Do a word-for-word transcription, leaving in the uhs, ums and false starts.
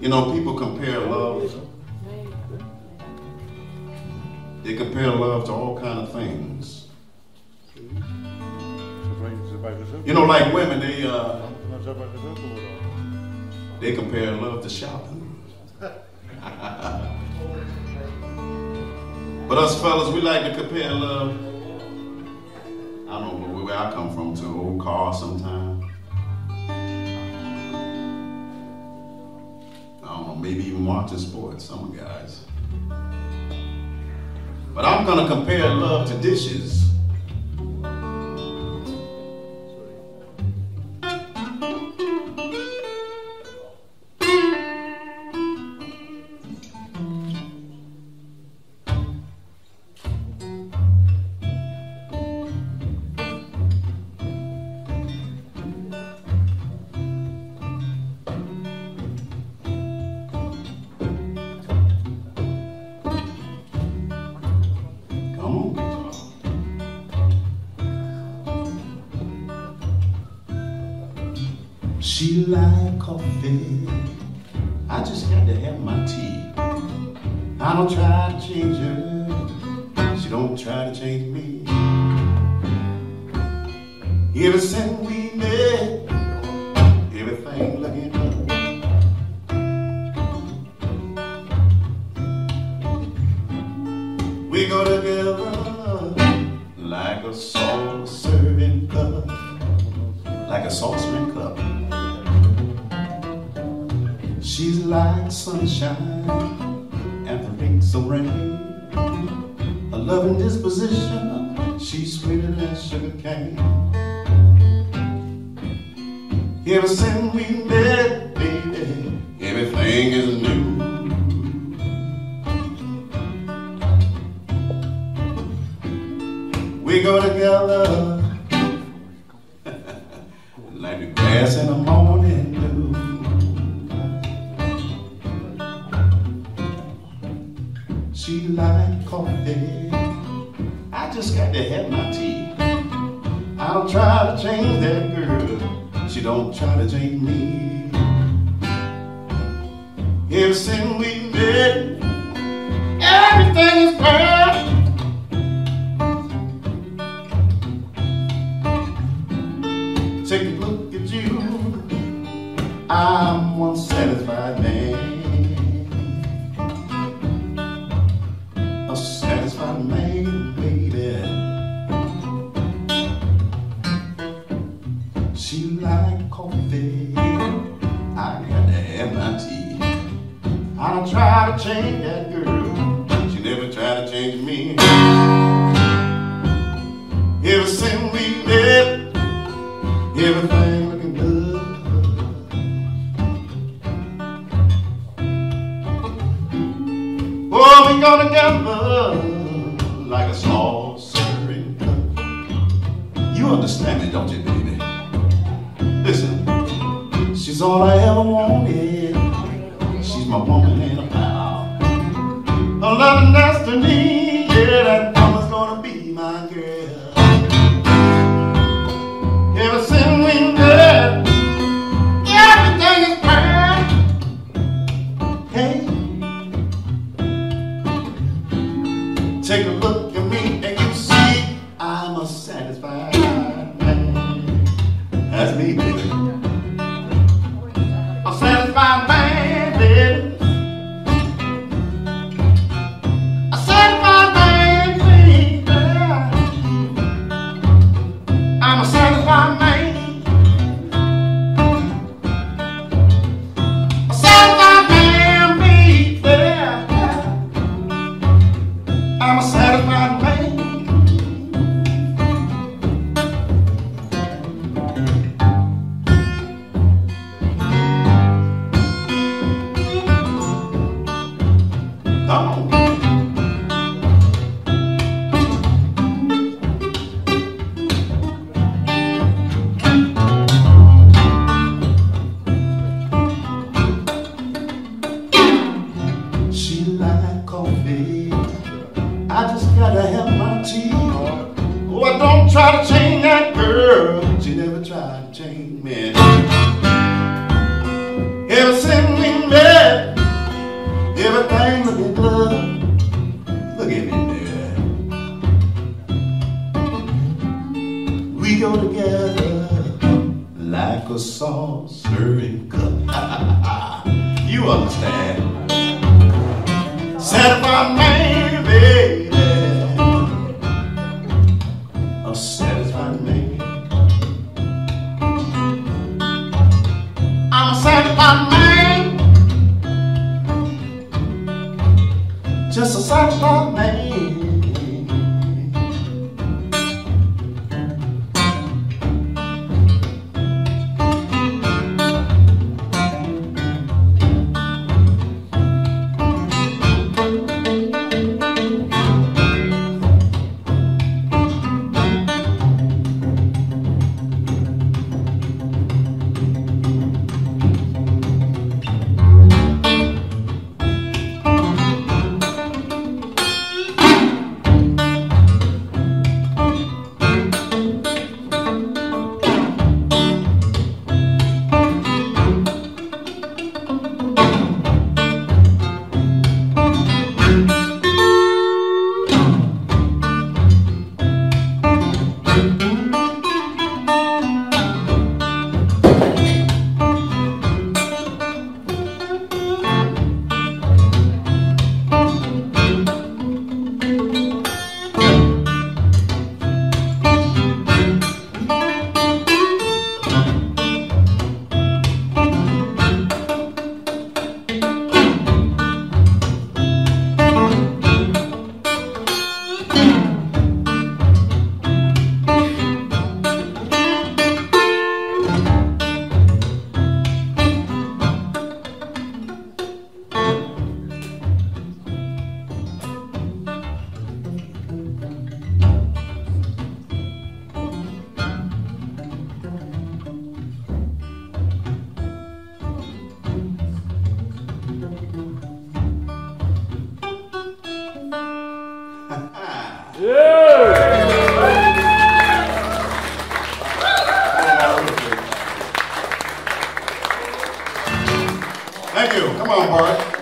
You know, people compare love. They compare love to all kind of things. You know, like women, they uh, they compare love to shopping. But us fellas, we like to compare love. I don't know where I come from to an old car sometimes. I don't know, maybe even watching sports, some guys. But I'm gonna compare love to dishes. She like coffee, I just got to have my tea. I don't try to change her, she don't try to change me. Ever since we met, everything looking up. We go together like a saucer and cup, like a saucer and cup. She's like sunshine after winks of rain. A loving disposition, she's sweeter than sugar cane. Ever since we met, baby, everything is new. We go together like the grass in the morning dew. She like coffee, I just got to have my tea. I don't try to change that girl, she don't try to change me. Ever since we met, everything is perfect. Take a look at you, I'm one satisfied man. I don't try to change that girl, she never tried to change me. Ever since we met, everything looking good. Oh, we go together like a saucer and cup. You understand me, don't you, baby? Listen, she's all I ever wanted. My woman in a pal, a loving destiny, yeah, that woman's gonna be my girl. Ever since we met, everything is fine. Hey, take a look at me and you see I'm a satisfied man. That's me, baby. A satisfied man. I just gotta have my tea. Oh, I don't try to change that girl, she never tried to change me. Ever since we met, you understand. Said my name, baby, a satisfied man. I'm a satisfied man, just a satisfied man. Thank you. Come on, Bart.